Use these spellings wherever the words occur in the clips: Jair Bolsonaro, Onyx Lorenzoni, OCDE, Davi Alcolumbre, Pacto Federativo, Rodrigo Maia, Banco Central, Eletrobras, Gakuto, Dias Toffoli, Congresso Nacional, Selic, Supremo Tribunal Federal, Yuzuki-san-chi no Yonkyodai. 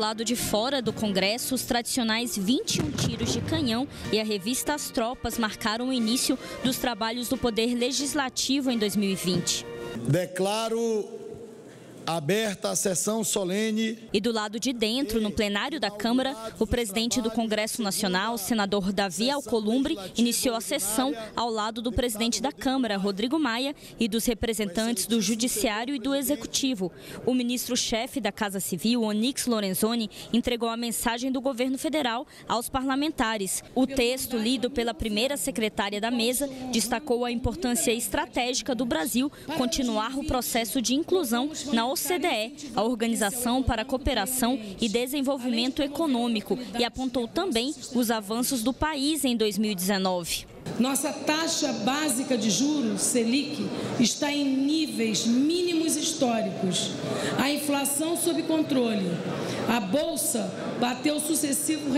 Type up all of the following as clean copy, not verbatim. lado de fora do Congresso, os tradicionais 21 tiros de canhão e a revista As Tropas marcaram o início dos trabalhos do Poder Legislativo em 2020. Declaro aberta a sessão solene. E do lado de dentro, no plenário da Câmara, o presidente do Congresso Nacional, senador Davi Alcolumbre, iniciou a sessão ao lado do presidente da Câmara, Rodrigo Maia, e dos representantes do Judiciário e do Executivo. O ministro-chefe da Casa Civil, Onyx Lorenzoni, entregou a mensagem do governo federal aos parlamentares. O texto, lido pela primeira secretária da mesa, destacou a importância estratégica do Brasil continuar o processo de inclusão na OCDE, a Organização para a Cooperação e Desenvolvimento Econômico, e apontou também os avanços do país em 2019. Nossa taxa básica de juros, Selic, está em níveis mínimos históricos. A inflação sob controle. A Bolsa bateu sucessivos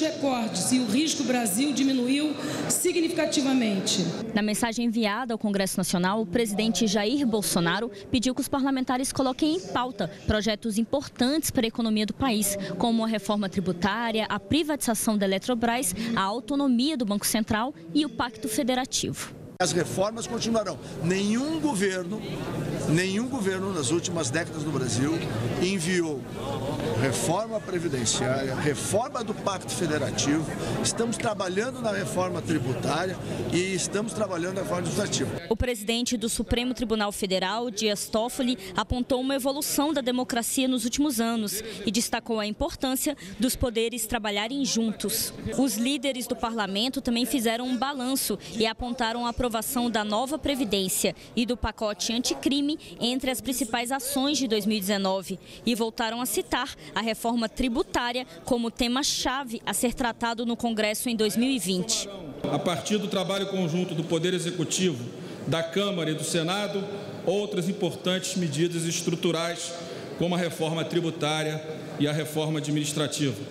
recordes e o risco Brasil diminuiu significativamente. Na mensagem enviada ao Congresso Nacional, o presidente Jair Bolsonaro pediu que os parlamentares coloquem em pauta projetos importantes para a economia do país, como a reforma tributária, a privatização da Eletrobras, a autonomia do Banco Central e o Pacto Federativo. As reformas continuarão. Nenhum governo nas últimas décadas no Brasil enviou reforma previdenciária, reforma do Pacto Federativo, estamos trabalhando na reforma tributária e estamos trabalhando na reforma administrativa. O presidente do Supremo Tribunal Federal, Dias Toffoli, apontou uma evolução da democracia nos últimos anos e destacou a importância dos poderes trabalharem juntos. Os líderes do parlamento também fizeram um balanço e apontaram a aprovação da nova Previdência e do pacote anticrime entre as principais ações de 2019 e voltaram a citar a reforma tributária como tema-chave a ser tratado no Congresso em 2020. A partir do trabalho conjunto do Poder Executivo, da Câmara e do Senado, outras importantes medidas estruturais como a reforma tributária e a reforma administrativa.